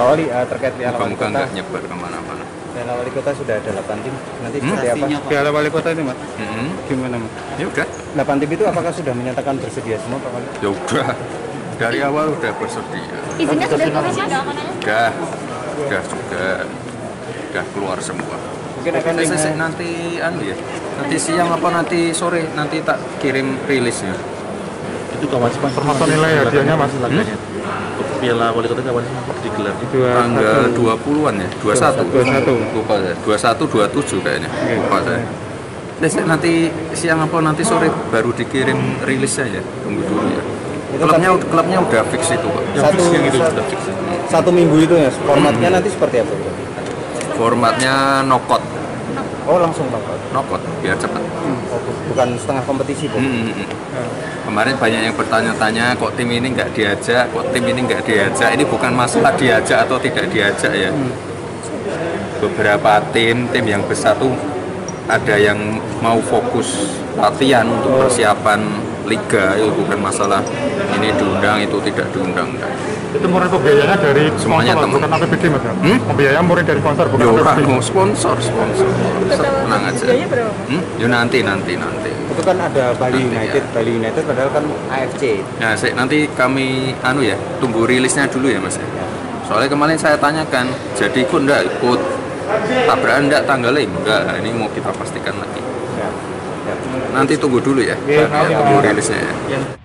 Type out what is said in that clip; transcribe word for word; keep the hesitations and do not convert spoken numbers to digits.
Pak Wali, uh, terkait Piala Wali Kota nggak nyebar kemana-mana. Piala Wali Kota sudah ada delapan tim, nanti hmm? seperti apa? Piala Wali Kota ini, Mas? Hmm. Gimana, Mas? Ya udah. delapan tim itu apakah sudah menyatakan bersedia semua, Pak Wali? Ya udah, dari awal udah bersedia. Izinnya sudah keluar, Mas? Sudah, sudah juga, sudah keluar semua. Mungkin akan nanti, nanti anu ya, nanti siang apa nanti sore, nanti tak kirim rilisnya. Itu kewajiban termasuk nilai hadiahnya, Mas? Piala Wali Kota kapan digelar? Tanggal dua puluhan ya, dua puluh satu. Lupa saya. dua puluh satu dua puluh tujuh kayaknya. Lupa saya. Nanti siang apa nanti sore baru dikirim rilisnya ya. Tunggu dulu ya. Klubnya klubnya udah fix itu, Pak. Satu yang itu sudah fix. Satu minggu itu ya. Formatnya nanti seperti apa? Formatnya knockout. Oh, langsung knockout. Knockout biar cepat. Bukan setengah kompetisi, Pak. Kemarin banyak yang bertanya-tanya, kok tim ini nggak diajak, kok tim ini nggak diajak. Ini bukan masalah diajak atau tidak diajak ya. Beberapa tim, tim yang besar tuh ada yang mau fokus latihan untuk persiapan liga. Itu bukan masalah ini diundang, itu tidak diundang. Itu murni pembiayanya dari semuanya sponsor, bukan A P B D, Mas? Hmm? Pembiayanya murni dari sponsor, bukan A P B D? Sponsor, sponsor. Tenang aja. Hmm? Ya nanti, nanti, nanti. Itu kan ada Bali United, ya. Bali United padahal kan A F C. Nah, saya, nanti kami anu ya, tunggu rilisnya dulu ya, Mas. Ya. Soalnya kemarin saya tanyakan, jadi ikut enggak ikut, tabrakan enggak tanggalnya, enggak. Nah, ini mau kita pastikan lagi. Ya. Ya. Nanti tunggu dulu ya, ya, ya, ya. Tunggu rilisnya ya. Ya.